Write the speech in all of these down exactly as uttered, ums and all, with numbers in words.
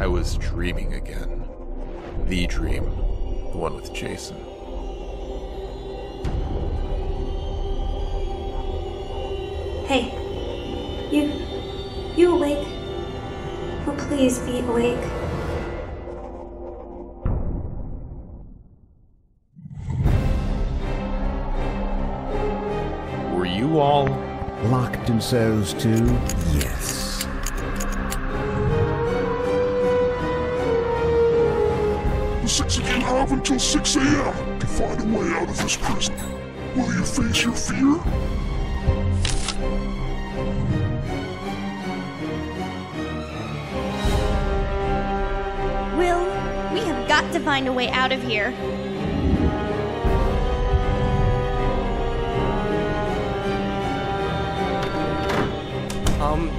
I was dreaming again. The dream. The one with Jason. Hey. You... you awake? Oh, please be awake. Were you all... locked themselves too? Yes. Mexicans have until six A M to find a way out of this prison. Will you face your fear? Will, we have got to find a way out of here. Um,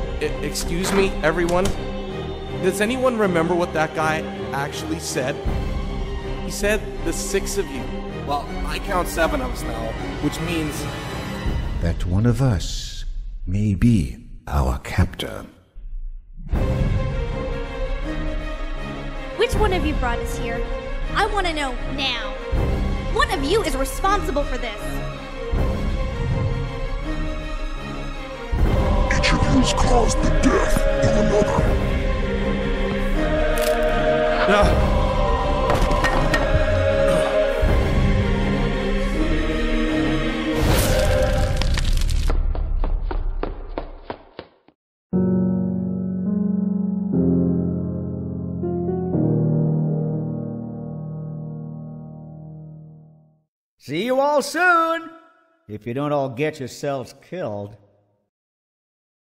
excuse me, everyone? Does anyone remember what that guy actually said? He said the six of you. Well, I count seven of us now, which means... that one of us may be our captor. Which one of you brought us here? I want to know now. One of you is responsible for this. Each of you has caused the death of another. Ah. See you all soon, if you don't all get yourselves killed.